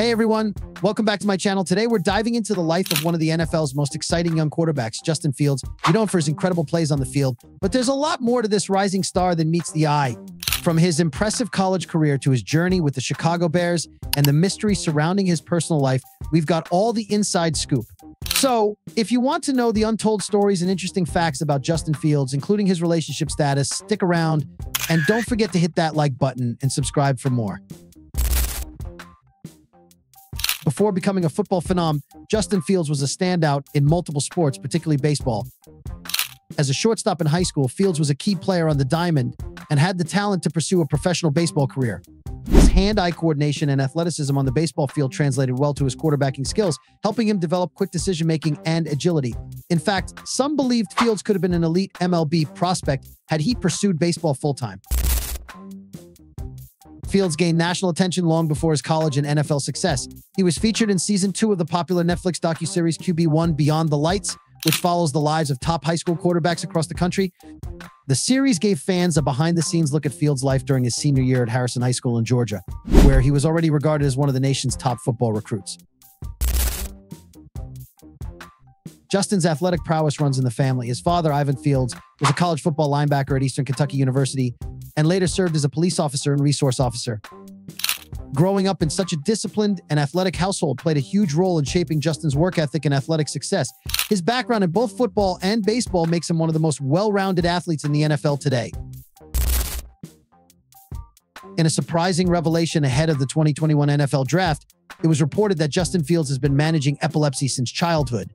Hey everyone, welcome back to my channel. Today we're diving into the life of one of the NFL's most exciting young quarterbacks, Justin Fields. You know him for his incredible plays on the field, but there's a lot more to this rising star than meets the eye. From his impressive college career to his journey with the Chicago Bears and the mystery surrounding his personal life, we've got all the inside scoop. So, if you want to know the untold stories and interesting facts about Justin Fields, including his relationship status, stick around and don't forget to hit that like button and subscribe for more. Before becoming a football phenom, Justin Fields was a standout in multiple sports, particularly baseball. As a shortstop in high school, Fields was a key player on the diamond and had the talent to pursue a professional baseball career. His hand-eye coordination and athleticism on the baseball field translated well to his quarterbacking skills, helping him develop quick decision-making and agility. In fact, some believed Fields could have been an elite MLB prospect had he pursued baseball full-time. Fields gained national attention long before his college and NFL success. He was featured in Season 2 of the popular Netflix docuseries QB1 Beyond the Lights, which follows the lives of top high school quarterbacks across the country. The series gave fans a behind-the-scenes look at Fields' life during his senior year at Harrison High School in Georgia, where he was already regarded as one of the nation's top football recruits. Justin's athletic prowess runs in the family. His father, Ivan Fields, was a college football linebacker at Eastern Kentucky University and later served as a police officer and resource officer. Growing up in such a disciplined and athletic household played a huge role in shaping Justin's work ethic and athletic success. His background in both football and baseball makes him one of the most well-rounded athletes in the NFL today. In a surprising revelation ahead of the 2021 NFL Draft, it was reported that Justin Fields has been managing epilepsy since childhood.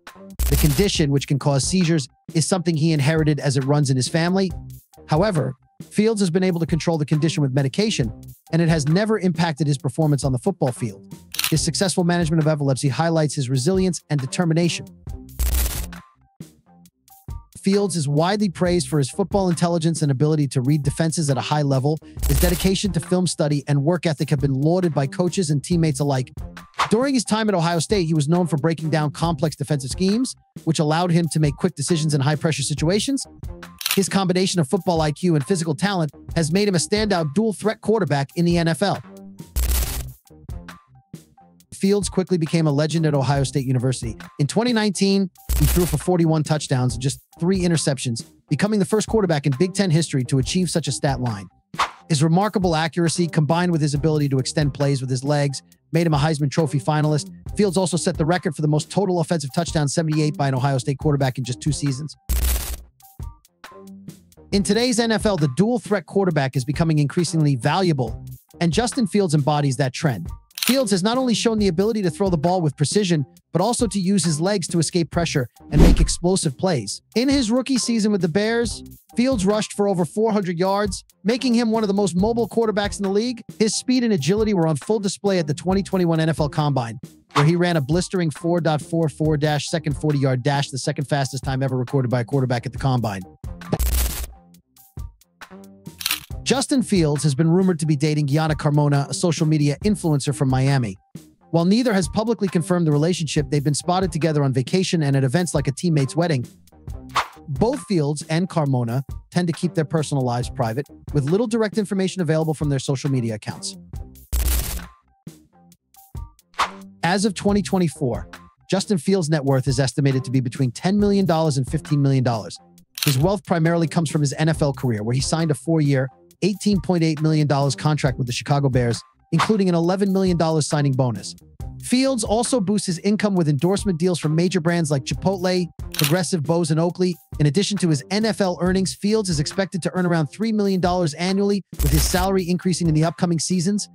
The condition, which can cause seizures, is something he inherited as it runs in his family. However, Fields has been able to control the condition with medication, and it has never impacted his performance on the football field. His successful management of epilepsy highlights his resilience and determination. Fields is widely praised for his football intelligence and ability to read defenses at a high level. His dedication to film study and work ethic have been lauded by coaches and teammates alike. During his time at Ohio State, he was known for breaking down complex defensive schemes, which allowed him to make quick decisions in high-pressure situations. His combination of football IQ and physical talent has made him a standout dual-threat quarterback in the NFL. Fields quickly became a legend at Ohio State University. In 2019, he threw for 41 touchdowns and just 3 interceptions, becoming the first quarterback in Big Ten history to achieve such a stat line. His remarkable accuracy, combined with his ability to extend plays with his legs, made him a Heisman Trophy finalist. Fields also set the record for the most total offensive touchdowns, 78 by an Ohio State quarterback in just 2 seasons. In today's NFL, the dual-threat quarterback is becoming increasingly valuable, and Justin Fields embodies that trend. Fields has not only shown the ability to throw the ball with precision, but also to use his legs to escape pressure and make explosive plays. In his rookie season with the Bears, Fields rushed for over 400 yards, making him one of the most mobile quarterbacks in the league. His speed and agility were on full display at the 2021 NFL Combine, where he ran a blistering 4.44 second 40-yard dash, the second fastest time ever recorded by a quarterback at the Combine. Justin Fields has been rumored to be dating Gianna Carmona, a social media influencer from Miami. While neither has publicly confirmed the relationship, they've been spotted together on vacation and at events like a teammate's wedding. Both Fields and Carmona tend to keep their personal lives private, with little direct information available from their social media accounts. As of 2024, Justin Fields' net worth is estimated to be between $10 million and $15 million. His wealth primarily comes from his NFL career, where he signed a 4-year, $18.8 million contract with the Chicago Bears, including an $11 million signing bonus. Fields also boosts his income with endorsement deals from major brands like Chipotle, Progressive, Bose, and Oakley. In addition to his NFL earnings, Fields is expected to earn around $3 million annually, with his salary increasing in the upcoming seasons.